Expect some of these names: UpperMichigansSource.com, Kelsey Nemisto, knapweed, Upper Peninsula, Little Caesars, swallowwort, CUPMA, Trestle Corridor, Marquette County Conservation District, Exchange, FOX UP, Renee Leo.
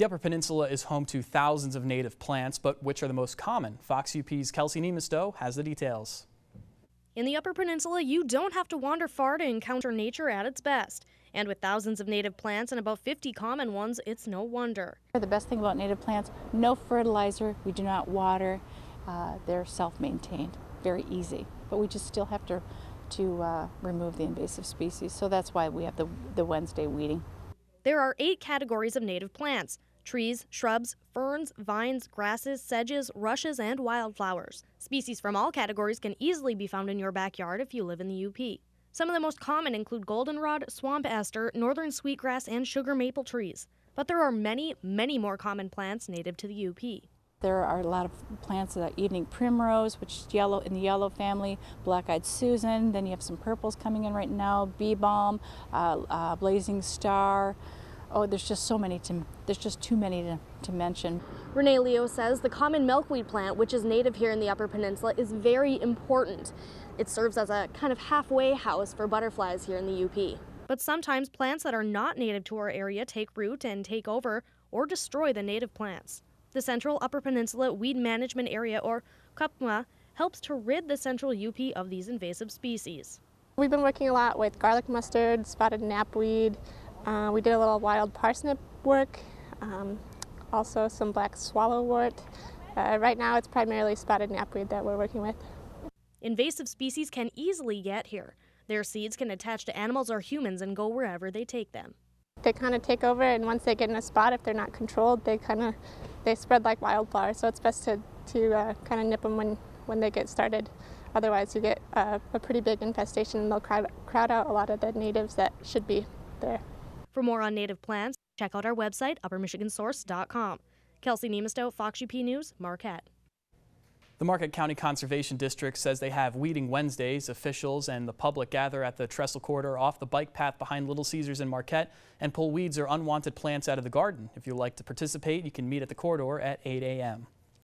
The Upper Peninsula is home to thousands of native plants, but which are the most common? Fox UP's Kelsey Nemisto has the details. In the Upper Peninsula, you don't have to wander far to encounter nature at its best. And with thousands of native plants and about 50 common ones, it's no wonder. The best thing about native plants, no fertilizer, we do not water, they're self-maintained, very easy. But we just still have to remove the invasive species, so that's why we have the Wednesday weeding. There are 8 categories of native plants: trees, shrubs, ferns, vines, grasses, sedges, rushes, and wildflowers. Species from all categories can easily be found in your backyard if you live in the UP. Some of the most common include goldenrod, swamp aster, northern sweetgrass, and sugar maple trees. But there are many, many more common plants native to the UP. There are a lot of plants, the evening primrose, which is yellow, in the yellow family, black-eyed Susan, then you have some purples coming in right now, bee balm, blazing star. Oh, there's just so many, there's just too many to mention. Renee Leo says the common milkweed plant, which is native here in the Upper Peninsula, is very important. It serves as a kind of halfway house for butterflies here in the UP. But sometimes plants that are not native to our area take root and take over or destroy the native plants. The Central Upper Peninsula Weed Management Area, or CUPMA, helps to rid the central UP of these invasive species. We've been working a lot with garlic mustard, spotted knapweed. We did a little wild parsnip work, also some black swallowwort. Right now it's primarily spotted knapweed that we're working with. Invasive species can easily get here. Their seeds can attach to animals or humans and go wherever they take them. They kind of take over, and once they get in a spot, if they're not controlled, they spread like wildflowers, so it's best to kind of nip them when they get started. Otherwise you get a pretty big infestation, and they'll crowd out a lot of the natives that should be there. For more on native plants, check out our website, UpperMichigansSource.com. Kelsey Nemisto, Fox UP News, Marquette. The Marquette County Conservation District says they have Weeding Wednesdays. Officials and the public gather at the Trestle Corridor off the bike path behind Little Caesars in Marquette and pull weeds or unwanted plants out of the garden. If you'd like to participate, you can meet at the corridor at 8 a.m.